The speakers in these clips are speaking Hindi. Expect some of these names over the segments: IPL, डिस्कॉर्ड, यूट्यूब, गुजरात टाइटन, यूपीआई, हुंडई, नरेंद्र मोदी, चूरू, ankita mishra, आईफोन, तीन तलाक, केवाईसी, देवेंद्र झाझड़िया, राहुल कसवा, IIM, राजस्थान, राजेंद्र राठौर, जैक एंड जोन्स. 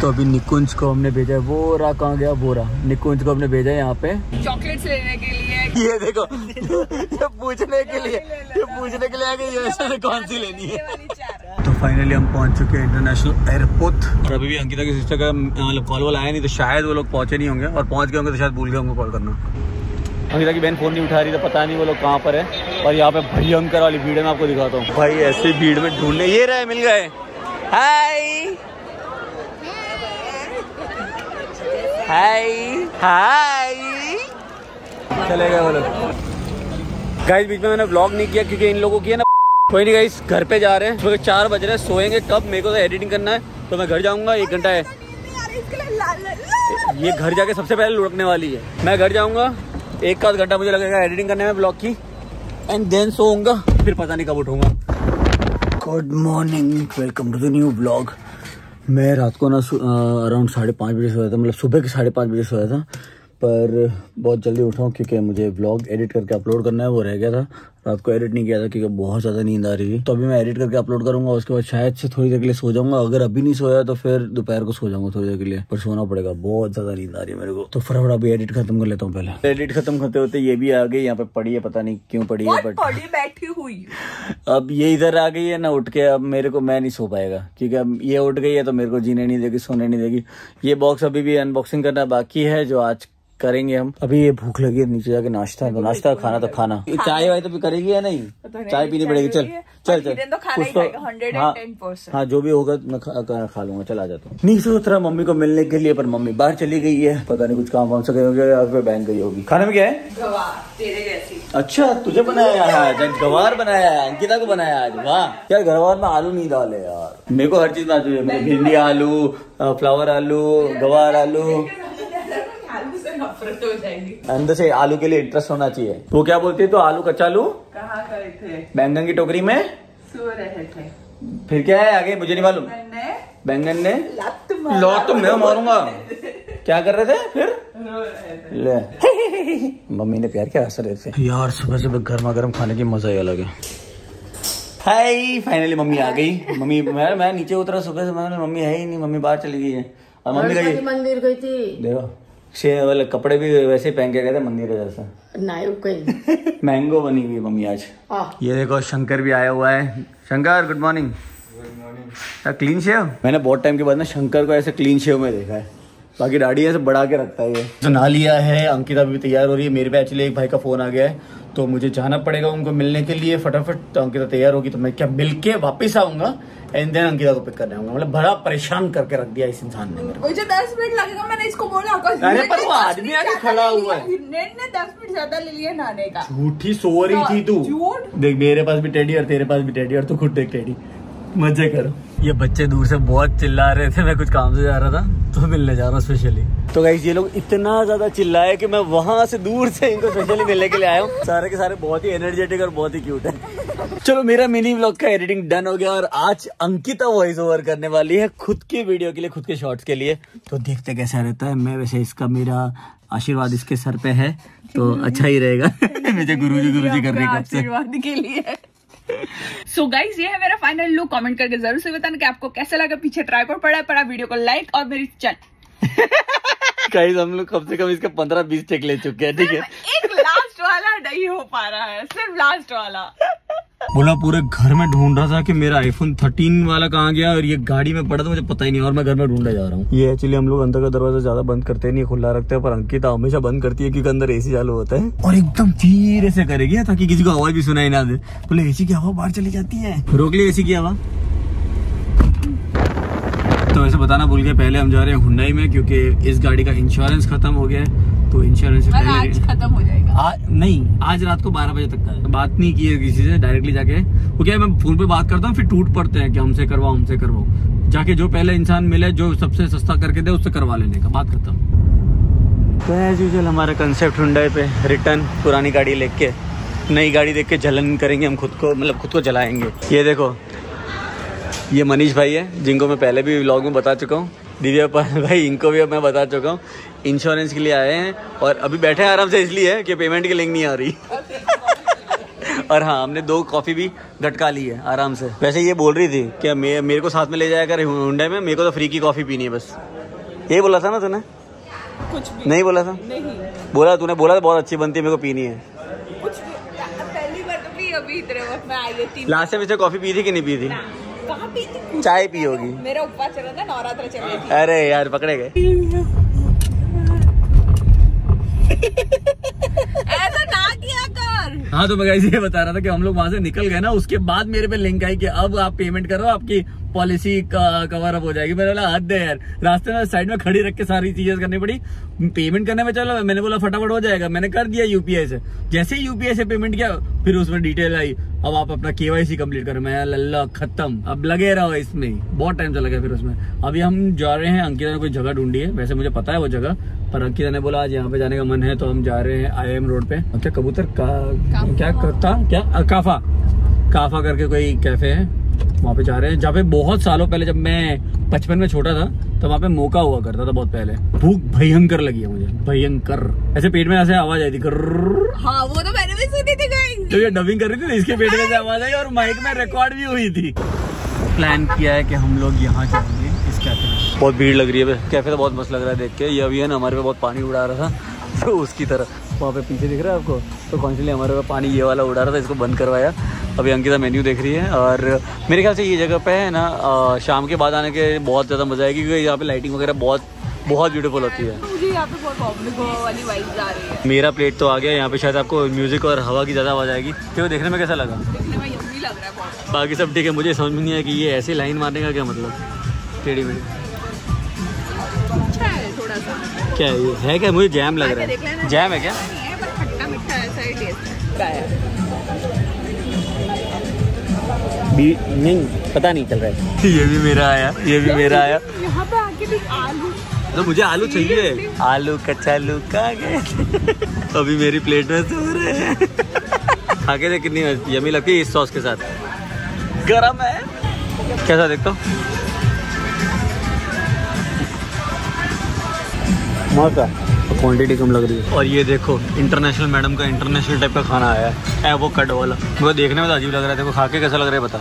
तो अभी निकुंज को हमने भेजा है, वो रहा कहाँ गया बोरा, निकुंज को हमने भेजा है यहाँ पे चॉकलेट्स लेने के लिए। ये देखो ये पूछने के लिए, ये पूछने के लिए आगे ये कौन सी लेनी है। तो फाइनली हम पहुंच चुके हैं इंटरनेशनल एयरपोर्ट। और अभी भी अंकिता के सिस्टर का मतलब कॉल वाला आया नहीं, तो शायद वो लोग पहुंचे नहीं होंगे, और पहुंच गए होंगे तो शायद भूल गए होंगे कॉल करना। अंकिता की बहन फोन नहीं उठा रही, तो पता नहीं वो लोग कहाँ पर है। और यहाँ पे भयंकर वाली भीड़ है, मैं आपको दिखाता हूँ भाई। ऐसी भीड़ में ढूंढने ये रहे, मिल गए। हाय हाय हाय चले गए वो लोग। गाइस बीच में मैंने व्लॉग नहीं किया क्योंकि इन लोगों की है ना, कोई नहीं गाइस घर पे जा रहे हैं, सुबह 4 बज रहे हैं, सोएंगे कब, मेरे को तो एडिटिंग करना है, तो मैं घर जाऊँगा। 1 घंटा है ये, घर जाके सबसे पहले लुढ़कने वाली है। मैं घर जाऊँगा, 1 घंटा मुझे लगेगा एडिटिंग करने में ब्लॉग की, एंड देन सोऊंगा, फिर पता नहीं कब उठूंगा। Good morning, welcome to the new blog. मैं रात को ना अराउंड 5:30 बजे सोया था, मतलब सुबह के 5:30 बजे सोया था, पर बहुत जल्दी उठाऊँ क्योंकि मुझे ब्लॉग एडिट करके अपलोड करना है, वो रह गया था। रात को एडिट नहीं किया था क्योंकि बहुत ज़्यादा नींद आ रही है, तो अभी मैं एडिट करके अपलोड करूँगा, उसके बाद शायद से थोड़ी देर के लिए सो जाऊँगा। अगर अभी नहीं सोया तो फिर दोपहर को सो जाऊँगा थोड़ी देर के लिए, पर सोना पड़ेगा, बहुत ज़्यादा नींद आ रही है मेरे को। तो फटाफट अभी एडिट खत्म कर लेता हूँ। पहले एडिट खत्म करते होते ये भी आ गई यहाँ पे पड़ी है, पता नहीं क्यों पड़ी है, बट बैठी हुई। अब ये इधर आ गई है ना उठ के, अब मेरे को मैं नहीं सो पाएगा क्योंकि अब ये उठ गई है तो मेरे को जीने नहीं देगी, सोने नहीं देगी। ये बॉक्स अभी भी अनबॉक्सिंग करना बाकी है, जो आज करेंगे हम। अभी ये भूख लगी है, नीचे जाके नाश्ता है, तो नाश्ता खाना तो खाना, चाय वाय तो भी करेगी या नहीं, चाय पीनी पड़ेगी। चल चल चल कुछ तो, हाँ जो भी होगा मैं खा लूंगा। चल आ जाता हूँ। नहीं सोच रहा मम्मी को मिलने के लिए, पर मम्मी बाहर चली गई है, पता नहीं कुछ काम वाम से गई होगी या फिर बैंक गई होगी। खाने में क्या है? अच्छा तुझे बनाया है, गवार बनाया है, अंकिता को बनाया आज। वाह यार, गवार में आलू नहीं डाले यार, मेरे को हर चीज ना चाहिए, भिंडी आलू, फ्लावर आलू, गवार आलू। अंदर से आलू के लिए इंटरेस्ट होना चाहिए। वो क्या बोलती है, तो आलू कच्चा आलू कहाँ गए थे? बैंगन की टोकरी में सो रहे थे। फिर क्या है आगे मुझे नहीं मालूम। बैंगन ने लॉट मैं मारूंगा। क्या कर रहे थे फिर? रो रहे थे। ले मम्मी ने प्यार किया असर ऐसे। यार सुबह सुबह गर्मा गर्म खाने की मजा ही अलग है। हाय फाइनली मम्मी आ गई। मम्मी मैं नीचे उतरा सुबह से, मैंने मम्मी है ही नहीं, मम्मी बाहर चली गई है। और मम्मी गई मंदिर गई थी, देखो वाले कपड़े भी वैसे पहन के गए थे मंदिर जैसा। मैंगो बनी हुई मम्मी आज। ये देखो शंकर भी आया हुआ है। Shankar good morning. Clean shave, मैंने बहुत टाइम के बाद ना शंकर को ऐसे क्लीन शेव में देखा है, बाकी दाढ़ी ऐसे बढ़ा के रखता है ये। तो नहा लिया है, अंकिता भी तैयार हो रही है। मेरे पे एक्चुअली एक भाई का फोन आ गया है, तो मुझे जाना पड़ेगा उनको मिलने के लिए फटाफट। तो अंकिता तैयार होगी तो मैं क्या मिल के वापिस आऊंगा, एंड देन अंकिता को पिक करने आऊंगा। मतलब बड़ा परेशान करके रख दिया इस इंसान ने मेरे को। मुझे 10 मिनट लगेगा, मैंने इसको बोला। अरे पर वो आदमी आगे खड़ा हुआ है, ने 10 मिनट ज्यादा ले लिया नहाने का। झूठी सो रही थी तू। झूठ देख, मेरे पास भी टेडी और तेरे पास भी टेडी, और तू खुद देख टेडी। मजे करो। ये बच्चे दूर से बहुत चिल्ला रहे थे, मैं कुछ काम से जा रहा था तो मिलने जा रहा हूँ स्पेशली। तो गाइस ये लोग इतना ज्यादा चिल्लाए कि मैं वहाँ से दूर से इनको स्पेशली मिलने के लिए आया हूँ। सारे के सारे बहुत ही एनर्जेटिक और बहुत ही क्यूट है। चलो मेरा मिनी व्लॉग का एडिटिंग डन हो गया, और आज अंकिता वॉइस ओवर करने वाली है खुद के वीडियो के लिए, खुद के शॉर्ट्स के लिए। तो देखते कैसा रहता है। मैं वैसे इसका मेरा आशीर्वाद इसके सर पे है तो अच्छा ही रहेगा। मुझे गुरुजी करने का आशीर्वाद के लिए। सो गाइज ये है मेरा फाइनल लुक। कमेंट करके जरूर से बताना कि आपको कैसा लगा। पीछे ट्राइपॉड पड़ा है, पर वीडियो को लाइक और मेरी चैनल। गाइज हम लोग कम से कम इसका 15-20 टेक ले चुके हैं, ठीक है। एक लास्ट वाला नहीं हो पा रहा है, सिर्फ लास्ट वाला। बोला पूरे घर में ढूंढ रहा था कि मेरा आईफोन 13 वाला कहाँ गया, और ये गाड़ी में पड़ा था, मुझे पता ही नहीं, और मैं घर में ढूंढने जा रहा हूँ। ये एक्चुअली हम लोग अंदर का दरवाजा ज्यादा बंद करते नहीं, खुला रखते हैं, पर अंकिता हमेशा बंद करती है क्योंकि अंदर एसी चालू होता है, और एकदम धीरे से करेगी ताकि किसी को आवाज भी सुनाई ना दे। बोले एसी की हवा बाहर चली जाती है, रोक ली एसी की हवा। तो वैसे बताना भूल गए, पहले हम जा रहे हैं हुंडई में क्योंकि इस गाड़ी का इंश्योरेंस खत्म हो गया है, तो इंश्योरेंस आज खत्म हो जाएगा। नहीं आज रात को 12 बजे तक का है। बात नहीं की है किसी से, डायरेक्टली जाके वो क्या है, मैं फोन पे बात करता हूँ, फिर टूट पड़ते हैं कि हमसे करवाओ हमसे करवाओ। जाके जो पहले इंसान मिले, जो सबसे सस्ता करके दे, उससे करवा लेने का, बात करता हूँ। तो एज यूजुअल हमारा कंसेप्ट हुंडई पे रिटर्न, पुरानी गाड़ी लेके नई गाड़ी देख के जलन करेंगे हम खुद को, मतलब खुद को जलाएंगे। ये देखो ये मनीष भाई है जिनको मैं पहले भी व्लॉग में बता चुका हूँ, दिव्या भाई इनको भी अब मैं बता चुका हूँ, इंश्योरेंस के लिए आए हैं। और अभी बैठे हैं आराम से इसलिए कि पेमेंट की लिंक नहीं आ रही। और हाँ, हमने दो कॉफी भी झटका ली है आराम से। वैसे ये बोल रही थी कि मेरे को साथ में ले जाया कर हुंडई में, मेरे को तो फ्री की कॉफी पीनी है बस। यही बोला था ना तूने? कुछ भी नहीं बोला था? नहीं बोला। तूने बोला था बहुत अच्छी बनती है, मेरे को पीनी है। पहली बार तो पी, अभी इतने वक्त में आई थी। लास्ट टाइम इसने कॉफी पी थी कि नहीं पी थी? कहाँ पी थी? चाय पी होगी। मेरा उपवास चल रहा था, नवरात्र चल रही थी। अरे यार पकड़े गए। ऐसा ना किया कर। हाँ तो मैं ये बता रहा था कि हम लोग वहाँ से निकल गए ना, उसके बाद मेरे पे लिंक आई कि अब आप पेमेंट करो, आपकी पॉलिसी कवर अप हो जाएगी। मैंने बोला हद है यार, रास्ते में साइड में खड़ी रख के सारी चीजें करनी पड़ी। पेमेंट करने में चलो मैंने बोला फटाफट हो जाएगा, मैंने कर दिया यूपीआई से। जैसे ही यूपीआई से पेमेंट किया फिर उसमें डिटेल आई, अब आप अपना केवाईसी कंप्लीट करो। मैं लल्ला खत्म, अब लगे रहो इसमें। बहुत टाइम चला गया फिर उसमें। अभी हम जा रहे हैं, अंकिता ने कोई जगह ढूंढी है, वैसे मुझे पता है वो जगह, पर अंकिता ने बोला आज यहाँ पे जाने का मन है, तो हम जा रहे हैं IIM रोड पे। क्या कबूतर क्या करता क्या काफा काफा करके कोई कैफे है, वहाँ पे जा रहे हैं। जहाँ पे बहुत सालों पहले जब मैं बचपन में छोटा था तो वहाँ पे मोका हुआ करता था बहुत पहले। भूख भयंकर लगी है मुझे, भयंकर। ऐसे पेट में ऐसे आवाज आई थी। हाँ, वो तो मैंने भी सुनी थी गाइस। तो ये डबिंग कर रही थी ना, इसके पेट में ऐसे आवाज आई और माइक में रिकॉर्ड भी हुई थी। प्लान किया है कि हम लोग यहाँ जाएंगे इस कैफे में। बहुत भीड़ लग रही है, कैफे तो बहुत मस्त लग रहा है देख के। ये अभी है ना हमारे पे बहुत पानी उड़ा रहा था, तो उसकी तरफ वहाँ पे पीछे दिख रहा है आपको, तो कॉन्शियसली हमारे पे पानी ये वाला उड़ा रहा था, इसको बंद करवाया। अभी अंकिता मेन्यू देख रही है और मेरे ख्याल से ये जगह पे है ना शाम के बाद आने के बहुत ज़्यादा मजा आएगी, क्योंकि यहाँ पे लाइटिंग वगैरह बहुत बहुत ब्यूटीफुल होती है। मुझे यहाँ पे बहुत वाली वाइब्स आ रही है। मेरा प्लेट तो आ गया। यहाँ पे शायद आपको म्यूजिक और हवा की ज़्यादा आवाज़ आएगी। तो देखने में कैसा लगा? देखने में यम्मी लग रहा है। बाकी सब ठीक है। मुझे समझ में नहीं आया कि ये ऐसी लाइन मारने का क्या मतलब, टेढ़ी में थोड़ा सा क्या है क्या? मुझे जैम लग रहा है। जैम है क्या? नहीं पता नहीं चल रहा है। ये भी मेरा आया, ये भी मेरा आया। यहाँ पे आके भी आलू, तो मुझे आलू चाहिए। आलू कचालू खा गए। अभी मेरी प्लेट में सो रहे हैं। खा के देख कितनी यमी लगती है इस सॉस के साथ। गरम है कैसा देखता हूँ? क्वांटिटी कम लग रही है। और ये देखो इंटरनेशनल मैडम का इंटरनेशनल टाइप का खाना आया है, वो कट वाला। मुझे देखने में तो अजीब लग रहा है, देखो खा के कैसा लग रहा है बता।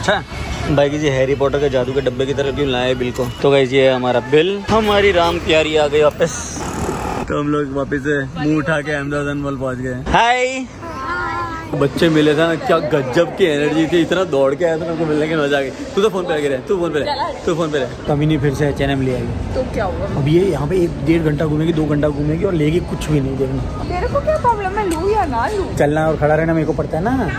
अच्छा है भाई, किसी हैरी पॉटर के जादू के डब्बे की तरह क्यों लाए बिल को। तो गाइस ये है हमारा बिल, हमारी राम प्यारी आ गई वापस। तो हम लोग वापस से मुँह उठा के अहमदाबाद मॉल पहुँच गए। हाय बच्चे मिले थे ना, क्या गजब की एनर्जी थी। इतना दौड़ के आया था उनको मिलने के मजा आ गया। तू तो फोन पे लगे रहे, तू फोन पे रहे। कमी नहीं फिर से एचएनएम ले आई तो क्या हुआ? अब ये यहाँ पे 1-1.5 घंटा घूमेगी, 2 घंटा घूमेगी और लेगी कुछ भी नहीं। देखना तेरे को क्या प्रॉब्लम है, लू या ना लू? चलना और खड़ा रहना मेरे को पड़ता है ना।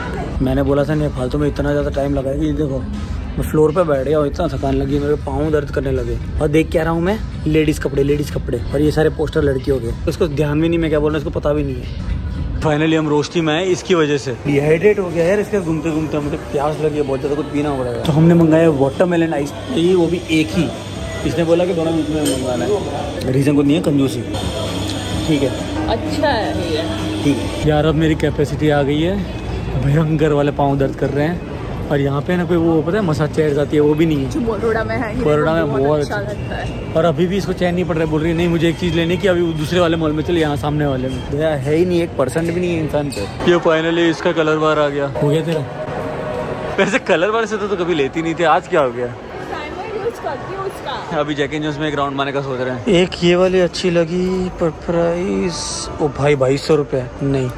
मैंने बोला था नहीं फालतू में इतना ज़्यादा टाइम लगाएगी। देखो मैं फ्लोर पे बैठ गया और इतना थकान लगी, मेरे पाँव दर्द करने लगे। और देख क्या रहा हूँ मैं, लेडीज़ कपड़े और ये सारे पोस्टर लड़कियों के। उसको ध्यान भी नहीं मैं क्या बोल रहा हूँ, उसको पता भी नहीं है। फाइनली हम रोस्टी में आए, इसकी वजह से डिहाइड्रेट हो गया है यार। इसके घूमते घूमते मुझे प्यास लगी है बहुत ज़्यादा, कुछ पीना पड़ेगा। तो हमने मंगाया वाटरमेलन आइस चाहिए, वो भी एक ही। इसने बोला कि दोनों में मंगाना है, रीज़न को नहीं है, कंजूसी। ठीक है, अच्छा है, ठीक है यार। अब मेरी कैपेसिटी आ गई है। भयंकर वाले पाँव दर्द कर रहे हैं। और यहाँ पे ना कोई वो पता है मसाज चेयर आती है, वो भी नहीं है। बड़ोड़ा में बहुत अच्छा लगता है। और अभी भी इसको चैन नहीं पड़ रहा है, बोल रही है नहीं मुझे एक चीज़ लेने की, अभी दूसरे वाले मॉल में चले, यहाँ सामने वाले में है ही नहीं, 1% भी नहीं है इंसान पे। ये फाइनली इसका कलर बार आ गया। हो गया तेरा? वैसे कलर बार से तो कभी लेती नहीं थी, आज क्या हो गया? अभी जैक एंड जोन्स में एक राउंड मारने का सोच रहे हैं। एक ये वाली अच्छी लगी पर प्राइस, ओ भाई 2200 रुपये। नहीं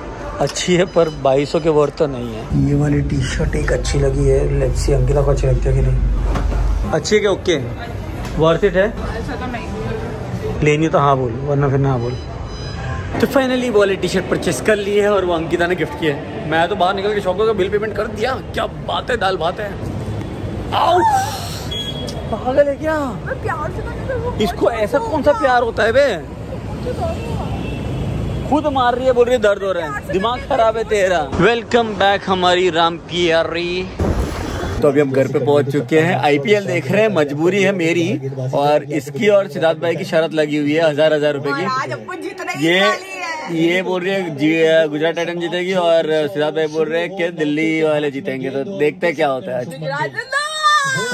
अच्छी है पर 2200 के वर्थ तो नहीं है। ये वाली टी शर्ट एक अच्छी लगी है, लेट्स सी अंकिता को अच्छी लगती है कि नहीं। अच्छी है क्या? ओके वर्थ इट है। ऐसा तो नहीं लेनी तो हाँ बोल, वरना फिर ना बोल। तो फाइनली वो वाली टी शर्ट परचेस कर ली है और वो अंकिता ने गिफ्ट किया है। मैं तो बाहर निकल के शॉप का बिल पेमेंट कर दिया। क्या बात है, दाल बात है। आओ पागल है क्या? इसको ऐसा कौन सा प्यार होता है बे? खुद मार रही है, बोल रही है दर्द हो रहा है, दिमाग खराब है तेरा। वेलकम बैक हमारी राम प्यारी। तो अभी हम घर पे पहुंच चुके हैं, IPL देख रहे हैं, मजबूरी है मेरी और इसकी और सिद्धार्थ भाई की शर्त लगी हुई है 1000-1000 रुपए की। ये बोल रही है गुजरात टाइटन जीतेगी और सिद्धार्थ भाई बोल रहे हैं कि दिल्ली वाले जीतेंगे। तो देखते हैं क्या होता है।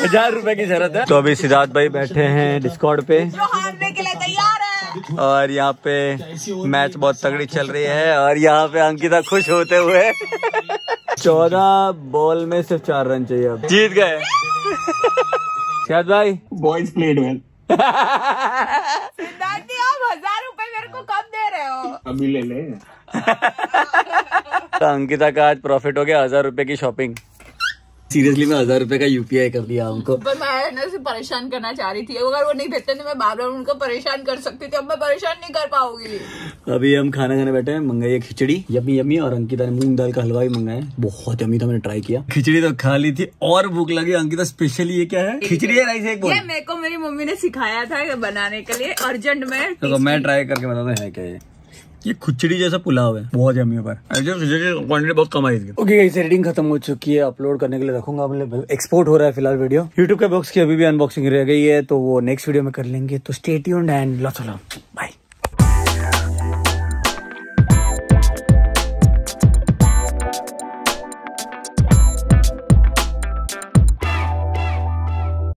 1000 रुपए की शर्त है। तो अभी सिद्धार्थ भाई बैठे हैं डिस्कॉर्ड पे और यहाँ पे मैच बहुत तगड़ी चल रही है और यहाँ पे अंकिता खुश होते हुए 14 बॉल में सिर्फ 4 रन चाहिए, अब जीत गए। शायद भाई boys played well. Siddharth ji आप 1000 रुपए मेरे को कब दे रहे हो? अभी ले ले। तो अंकिता का आज प्रॉफिट हो गया 1000 रुपए की शॉपिंग। सीरियसली मैं 1000 रुपए का यूपीआई कर दिया हमको। मैं ना उसे परेशान करना चाह रही थी, अगर वो नहीं भेजते तो मैं बार बार उनको परेशान कर सकती थी, अब मैं परेशान नहीं कर पाऊंगी। अभी हम खाना खाने बैठे हैं, मंगाई है खिचड़ी यम्मी यम्मी, और अंकिता ने मूंग दाल का हलवा भी मंगाया, बहुत यम्मी था, मैंने ट्राई किया। खिचड़ी तो खा ली थी और भूख लगी। अंकिता स्पेशली ये क्या है? खिचड़ी है राइस। एक बार मेरे को मेरी मम्मी ने सिखाया था बनाने के लिए अर्जेंट में, मैं ट्राई करके बताता है क्या ये खिचड़ी जैसा पुलाव है, बहुत यम्मी है पर क्वांटिटी बहुत कम आई इसकी। ओके गाइस एडिटिंग खत्म हो चुकी है, अपलोड करने के लिए रखूंगा, मतलब एक्सपोर्ट हो रहा है फिलहाल वीडियो। यूट्यूब के बॉक्स की अभी भी अनबॉक्सिंग रह गई है, तो वो नेक्स्ट वीडियो में कर लेंगे, तो stay tuned and lots of love, bye.